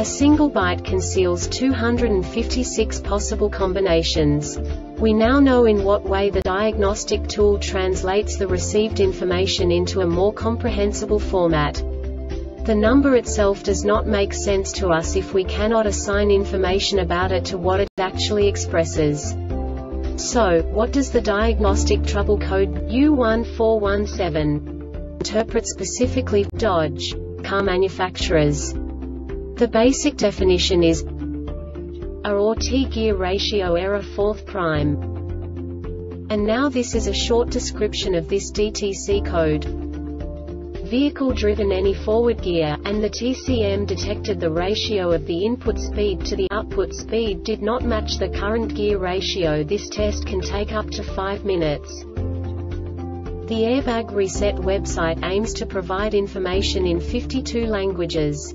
A single byte conceals 256 possible combinations. We now know in what way the diagnostic tool translates the received information into a more comprehensible format. The number itself does not make sense to us if we cannot assign information about it to what it actually expresses. So, what does the diagnostic trouble code U1417 interpret specifically for Dodge car manufacturers? The basic definition is or T-gear ratio error 4th prime. And now this is a short description of this DTC code. Vehicle driven any forward gear, and the TCM detected the ratio of the input speed to the output speed did not match the current gear ratio. This test can take up to 5 minutes. The Airbag Reset website aims to provide information in 52 languages.